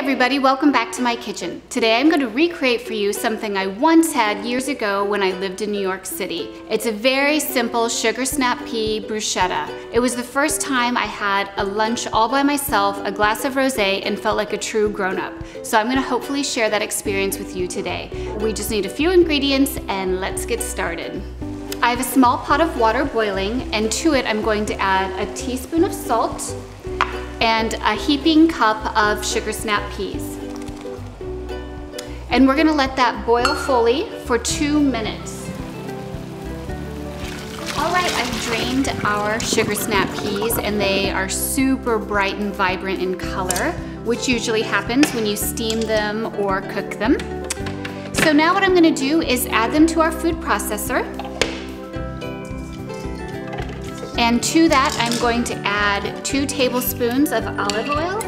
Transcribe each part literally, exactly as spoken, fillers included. everybody, welcome back to my kitchen. Today I'm going to recreate for you something I once had years ago when I lived in New York City. It's a very simple sugar snap pea bruschetta. It was the first time I had a lunch all by myself, a glass of rosé, and felt like a true grown-up. So I'm going to hopefully share that experience with you today. We just need a few ingredients and let's get started. I have a small pot of water boiling, and to it I'm going to add a teaspoon of salt and a heaping cup of sugar snap peas. And we're gonna let that boil fully for two minutes. All right, I've drained our sugar snap peas and they are super bright and vibrant in color, which usually happens when you steam them or cook them. So now what I'm gonna do is add them to our food processor. And to that, I'm going to add two tablespoons of olive oil.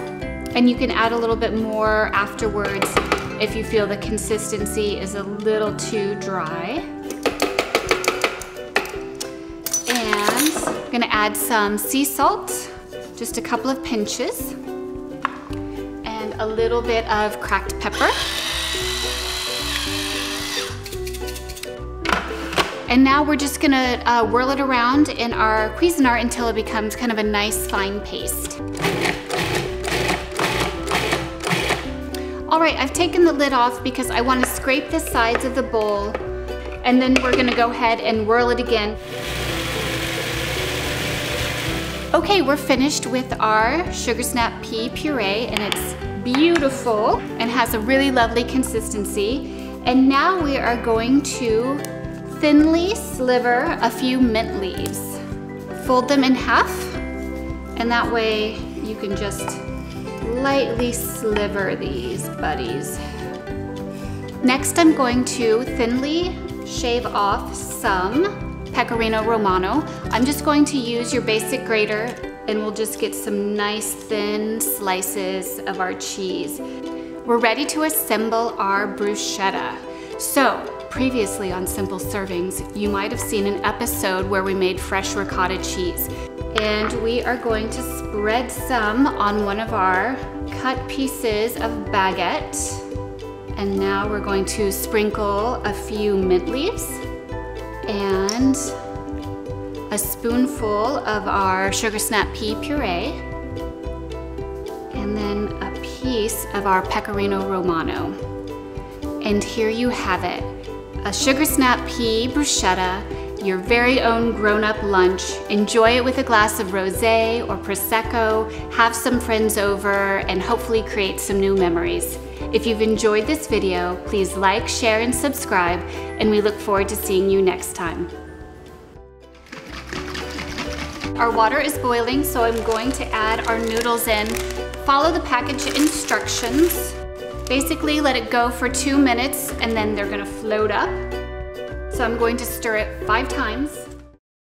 And you can add a little bit more afterwards if you feel the consistency is a little too dry. And I'm gonna add some sea salt, just a couple of pinches, and a little bit of cracked pepper. And now we're just gonna uh, whirl it around in our Cuisinart until it becomes kind of a nice fine paste. All right, I've taken the lid off because I wanna scrape the sides of the bowl, and then we're gonna go ahead and whirl it again. Okay, we're finished with our sugar snap pea puree, and it's beautiful and has a really lovely consistency. And now we are going to thinly sliver a few mint leaves. Fold them in half, and that way you can just lightly sliver these buddies. Next, I'm going to thinly shave off some Pecorino Romano. I'm just going to use your basic grater, and we'll just get some nice thin slices of our cheese. We're ready to assemble our bruschetta. So, previously on Simple Servings, you might have seen an episode where we made fresh ricotta cheese. And we are going to spread some on one of our cut pieces of baguette. And now we're going to sprinkle a few mint leaves and a spoonful of our sugar snap pea puree. And then a piece of our Pecorino Romano. And here you have it. A sugar snap pea bruschetta, your very own grown-up lunch. Enjoy it with a glass of rosé or Prosecco, have some friends over, and hopefully create some new memories. If you've enjoyed this video, please like, share, and subscribe, and we look forward to seeing you next time. Our water is boiling, so I'm going to add our noodles in. Follow the package instructions. Basically, let it go for two minutes and then they're gonna float up. So I'm going to stir it five times.